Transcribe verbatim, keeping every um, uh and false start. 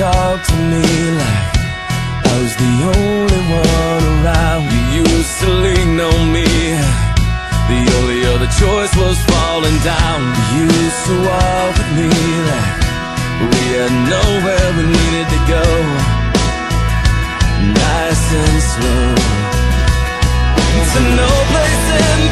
talk to me like I was the only one around. You used to lean on me. The only other choice was falling down. You used to walk with me like we had nowhere we needed to go. Nice and slow to no place in